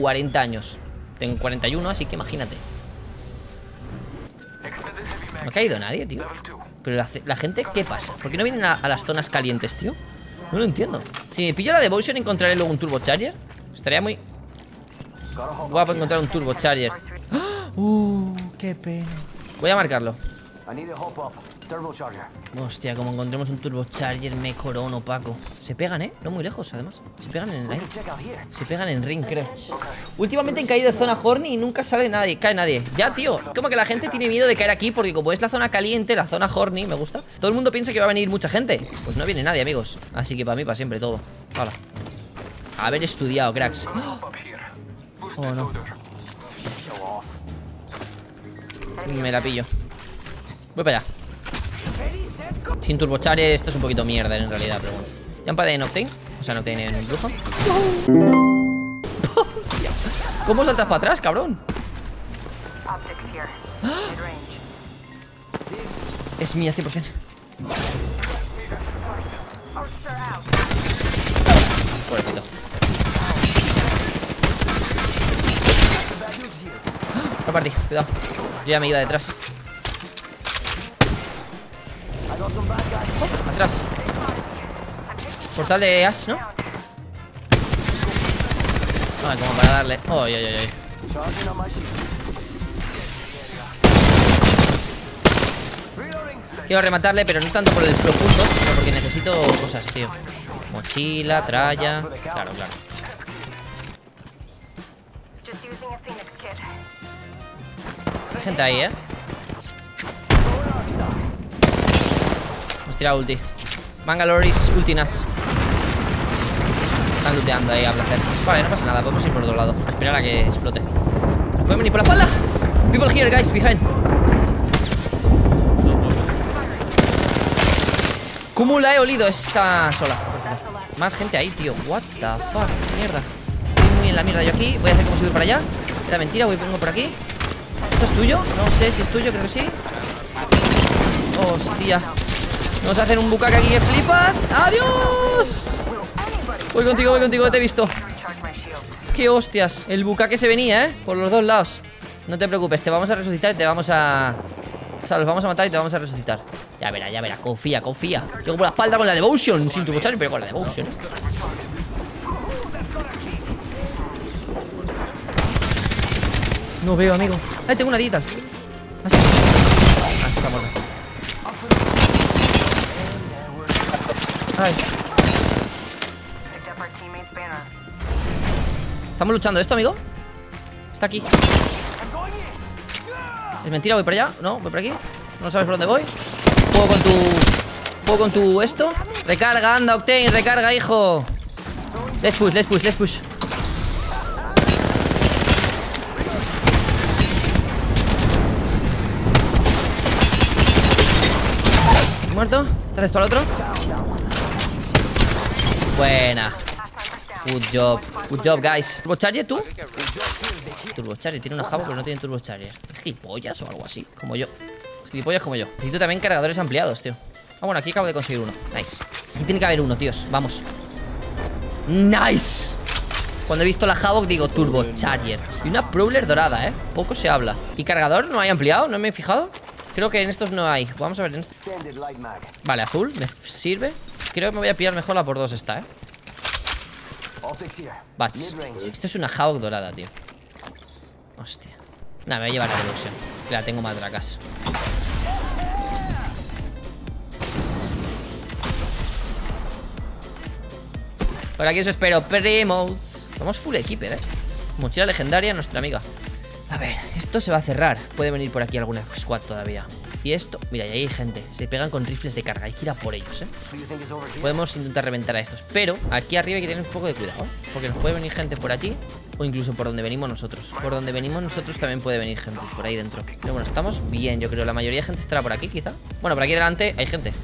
40 años. Tengo 41, así que imagínate. No ha caído nadie, tío. Pero la gente, ¿qué pasa? ¿Por qué no vienen a las zonas calientes, tío? No lo entiendo. Si me pillo la Devotion, encontraré luego un Turbocharger. Estaría muy guapo encontrar un Turbocharger. Qué pena. Voy a marcarlo. Hostia, como encontremos un Turbocharger, me corono, Paco. Se pegan, ¿eh? No muy lejos, además. Se pegan en el ring. Se pegan en ring, creo. Últimamente han caído en zona horny y nunca sale nadie. Cae nadie. Ya, tío. Como que la gente tiene miedo de caer aquí porque como es la zona caliente, la zona horny, me gusta. Todo el mundo piensa que va a venir mucha gente. Pues no viene nadie, amigos. Así que para mí, para siempre, todo. Hola. Haber estudiado, cracks. Oh, no. Me la pillo. Voy para allá. Sin Turbocharger esto es un poquito mierda en realidad, pero bueno. Ya empadé en Octane. O sea, no tiene en el brujo. ¿Cómo saltas para atrás, cabrón? Es mía 100%. Pobrecito. La partí, cuidado. Yo ya me iba detrás. Atrás. Portal de Ash, ¿no? Ah, como para darle. Oy, oy, oy, oy. Quiero rematarle, pero no tanto por el profundo, sino porque necesito cosas, tío. Mochila, tralla. Claro, claro. Hay gente ahí, ¿eh? Hemos tirado ulti. Mangaloris, ultinas. Están looteando ahí a placer. Vale, no pasa nada, podemos ir por otro lado. Esperar a que explote. ¿Pueden venir por la espalda? People here, guys, behind. ¿Cómo la he olido esta sola? Más gente ahí, tío. What the fuck, mierda. Estoy muy en la mierda yo aquí. Voy a hacer como subir para allá. Era mentira, voy pongo por aquí. ¿Esto es tuyo? No sé si es tuyo, creo que sí. Hostia. Nos hacen un bucaque aquí que flipas. ¡Adiós! Voy contigo, te he visto. ¡Qué hostias! El bucaque se venía, ¿eh? Por los dos lados. No te preocupes, te vamos a resucitar y te vamos a... O sea, los vamos a matar y te vamos a resucitar. Ya verá, confía, confía. Llego por la espalda con la Devotion. Sin Turbocharger, pero con la Devotion. No veo, amigo. Ahí tengo una digital. Ah, está muerta. Ay. Estamos luchando esto, amigo. Está aquí. Es mentira, voy por allá. No, voy por aquí. No sabes por dónde voy. Juego con tu... Juego con tu esto. Recarga, anda, Octane. Recarga, hijo. Let's push, let's push, let's push. Muerto. ¿Traes tú al otro? Buena. Good job. Good job, guys. ¿Turbocharger tú? Turbocharger. Tiene una Havoc, pero no tiene Turbocharger. ¿Es gilipollas o algo así? Como yo. Gilipollas como yo. Necesito también cargadores ampliados, tío. Ah, bueno, aquí acabo de conseguir uno. Nice. Aquí tiene que haber uno, tíos. Vamos. Nice. Cuando he visto la Havoc digo Turbocharger. Y una Prowler dorada, ¿eh? Poco se habla. ¿Y cargador no hay ampliado? ¿No me he fijado? Creo que en estos no hay. Vamos a ver en estos. Vale, azul. Me sirve. Creo que me voy a pillar mejor la por dos esta, ¿eh? Bats. Esto es una Hawk dorada, tío. Hostia. Nada, me voy a llevar la Devotion. La tengo madracas. Por aquí os espero, primos. Vamos full equiper, ¿eh? Mochila legendaria, nuestra amiga. A ver, esto se va a cerrar. Puede venir por aquí alguna squad todavía. Y esto, mira, y ahí hay gente. Se pegan con rifles de carga, hay que ir a por ellos, ¿eh? Podemos intentar reventar a estos. Pero aquí arriba hay que tener un poco de cuidado, ¿eh? Porque nos puede venir gente por allí. O incluso por donde venimos nosotros. Por donde venimos nosotros también puede venir gente. Por ahí dentro. Pero bueno, estamos bien, yo creo. La mayoría de gente estará por aquí, quizá. Bueno, por aquí delante hay gente.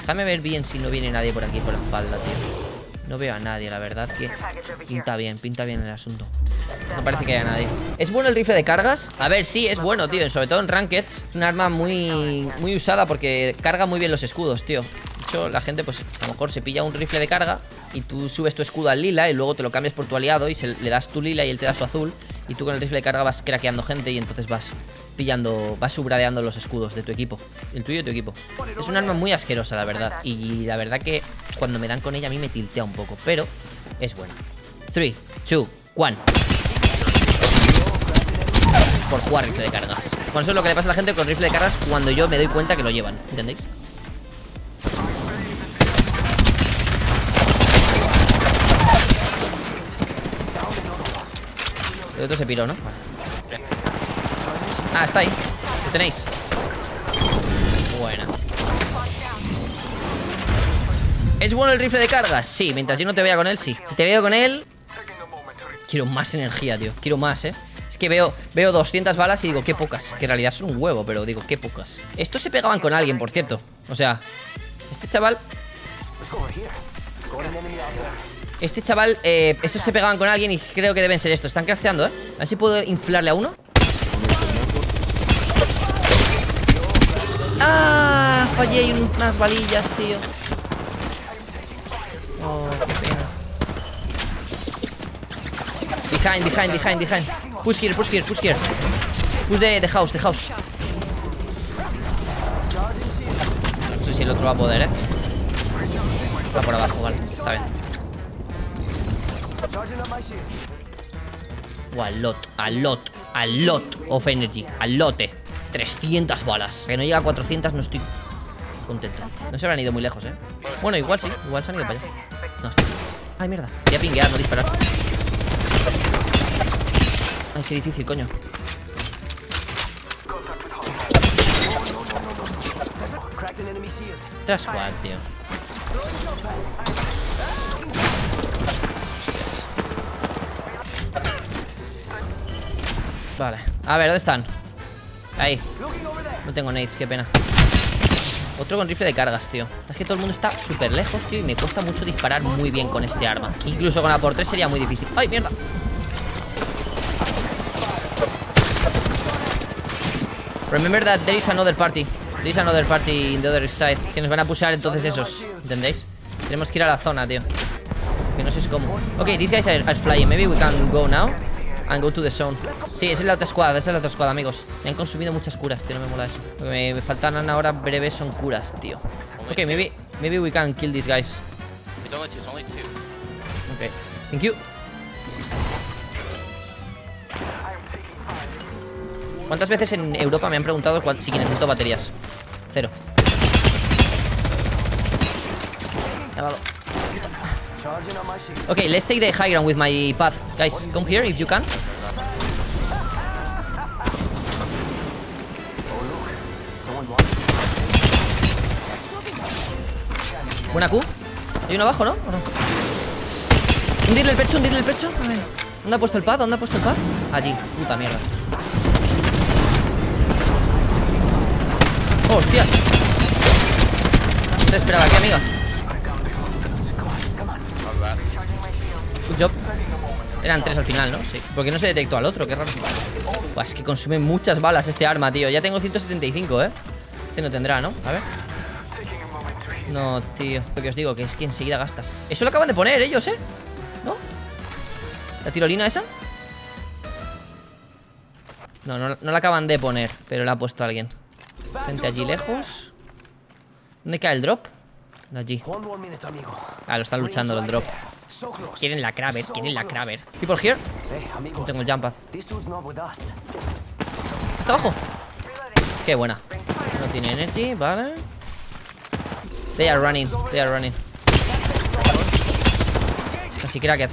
Déjame ver bien si no viene nadie por aquí por la espalda, tío. No veo a nadie, la verdad que pinta bien el asunto. No parece que haya nadie. ¿Es bueno el rifle de cargas? A ver, sí, es bueno, tío, sobre todo en Ranked. Es un arma muy usada porque carga muy bien los escudos, tío. De hecho, la gente pues a lo mejor se pilla un rifle de carga y tú subes tu escudo al lila y luego te lo cambias por tu aliado y le das tu lila y él te da su azul, y tú con el rifle de carga vas craqueando gente y entonces vas pillando, vas subradeando los escudos de tu equipo, el tuyo y tu equipo. Es un arma muy asquerosa, la verdad, y la verdad que cuando me dan con ella a mí me tiltea un poco, pero es buena. 3, 2, 1. Por jugar rifle de cargas. Bueno, eso es lo que le pasa a la gente con rifle de cargas cuando yo me doy cuenta que lo llevan, ¿entendéis? El otro se piró, ¿no? Ah, está ahí. Lo tenéis. Buena. ¿Es bueno el rifle de cargas? Sí, mientras yo no te vea con él, sí. Si te veo con él... Quiero más energía, tío. Quiero más, ¿eh? Es que veo 200 balas y digo, qué pocas. Que en realidad son un huevo, pero digo, qué pocas. Estos se pegaban con alguien, por cierto. O sea, este chaval, estos se pegaban con alguien y creo que deben ser estos. Están crafteando, ¿eh? A ver si puedo inflarle a uno. ¡Ah! Fallé en unas balillas, tío. Oh, qué pena. Behind. Push here. Push the house. No sé si el otro va a poder, ¿eh? Va por abajo, vale. Está bien. Oh, a lot of energy. A lote. 300 balas. Que no llega a 400, no estoy contento. No se habrán ido muy lejos, ¿eh? Bueno, igual sí. Igual se han ido para allá. No, está. Ay, mierda. Voy a pinguear, no disparar. Ay, qué difícil, coño. Tras squad, tío. Hostias. Vale. A ver, ¿dónde están? Ahí. No tengo nades, qué pena. Otro con rifle de cargas, tío. Es que todo el mundo está súper lejos, tío. Y me cuesta mucho disparar muy bien con este arma. Incluso con la por 3 sería muy difícil. ¡Ay, mierda! Remember that there is another party. There is another party in the other side. Que nos van a pushar entonces esos, ¿entendéis? Tenemos que ir a la zona, tío. Que no sé cómo. Ok, these guys are flying. Maybe we can go now and go to the zone. Sí, esa es la otra squad, amigos. Me han consumido muchas curas, tío, no me mola eso. Lo que me faltan ahora breves son curas, tío. Ok, maybe we can kill these guys. Ok, thank you. ¿Cuántas veces en Europa me han preguntado si necesito baterías? Cero. Ok, let's take the high ground with my path. Guys, come here if you can. Buena Q. Hay uno abajo, ¿no? ¿O no? Un dirle el pecho. ¿Dónde ha puesto el pad? Allí, puta mierda. ¡Hostias! No te esperaba aquí, amiga. Good job. Eran 3 al final, ¿no? Sí. Porque no se detectó al otro, qué raro. Buah, es que consume muchas balas este arma, tío. Ya tengo 175, ¿eh? Este no tendrá, ¿no? A ver. No, tío. Lo que os digo, que es que enseguida gastas. Eso lo acaban de poner ellos, ¿eh? ¿No? ¿La tirolina esa? No la acaban de poner, pero la ha puesto alguien. Gente allí lejos. ¿Dónde cae el drop? Allí. Ah, lo están luchando el drop. Quieren la Kraber. People here. No tengo el jump pad. Hasta abajo. Qué buena. No tiene energy, vale. They are running. Así cracked.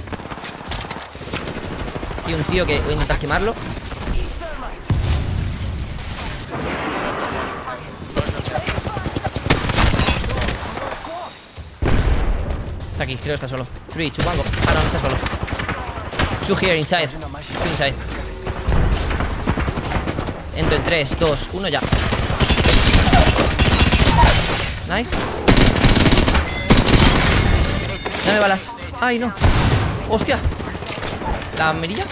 Hay un tío que voy a intentar quemarlo. Aquí, creo que está solo. 3, 2, 1, go. Ah, no, no está solo. 2 here, inside. 2 inside. Entro en 3, 2, 1, ya. Nice. Dame balas. Ay, no. Hostia. ¿La mirilla?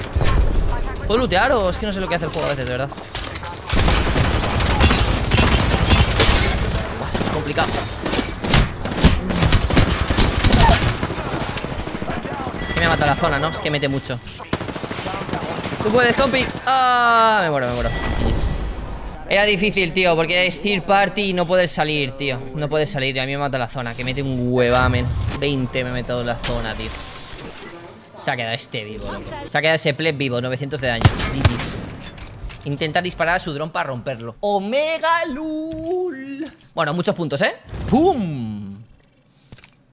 ¿Puedo lootear o es que no sé lo que hace el juego a veces, de verdad? Buah, esto es complicado. me ha matado la zona, ¿no? Es que mete mucho. ¡Tú puedes, compi! ¡Ah! Me muero, me muero. Era difícil, tío, porque es third party y no puedes salir, tío. No puedes salir, tío. A mí me mata la zona, que mete un huevamen. 20 me he metido en la zona, tío. Se ha quedado este vivo, loco. Se ha quedado ese pleb vivo, 900 de daño. GG's. Intenta disparar a su dron para romperlo. ¡Omega Lul! Bueno, muchos puntos, ¿eh? ¡Pum!